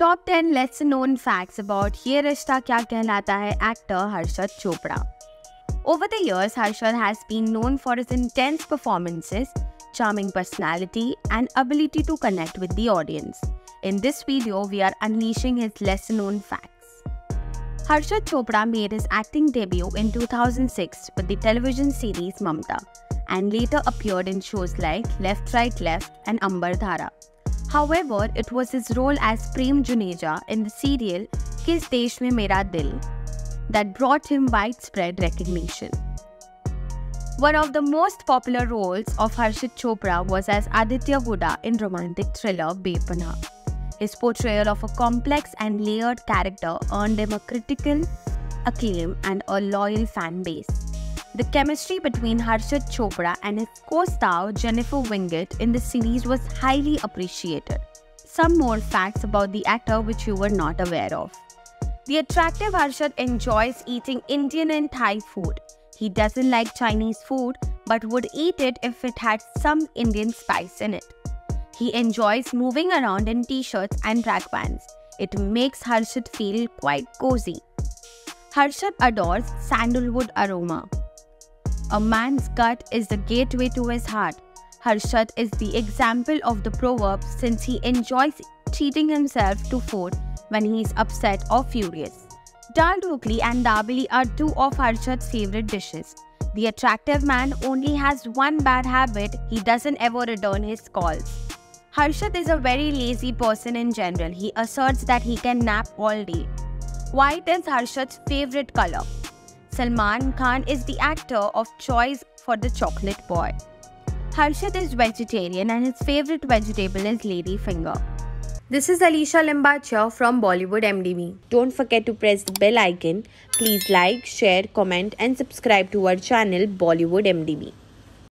Top 10 less known facts about Yeh Rishta Kya Kehlata Hai actor Harshad Chopda. Over the years, Harshad has been known for his intense performances, charming personality and ability to connect with the audience. In this video, we are unleashing his less known facts. Harshad Chopda made his acting debut in 2006 with the television series Mamta and later appeared in shows like Left Right Left and Ambar Dharah. However, it was his role as Prem Juneja in the serial Kis Deshme Mera Dil that brought him widespread recognition. One of the most popular roles of Harshad Chopda was as Aditya Buddha in romantic thriller Bepana. His portrayal of a complex and layered character earned him a critical acclaim and a loyal fan base. The chemistry between Harshad Chopda and his co-star Jennifer Winget in the series was highly appreciated. Some more facts about the actor which you were not aware of. The attractive Harshad enjoys eating Indian and Thai food. He doesn't like Chinese food but would eat it if it had some Indian spice in it. He enjoys moving around in t-shirts and track pants. It makes Harshad feel quite cozy. Harshad adores sandalwood aroma. A man's gut is the gateway to his heart. Harshad is the example of the proverb since he enjoys treating himself to food when he is upset or furious. Dal Dhokli and Dabili are two of Harshad's favorite dishes. The attractive man only has one bad habit, he doesn't ever return his calls. Harshad is a very lazy person in general. He asserts that he can nap all day. White is Harshad's favorite color. Salman Khan is the actor of choice for the chocolate boy. Harshad is vegetarian and his favorite vegetable is Lady Finger. This is Alisha Limbachia from BollywoodMDB. Don't forget to press the bell icon. Please like, share, comment and subscribe to our channel BollywoodMDB.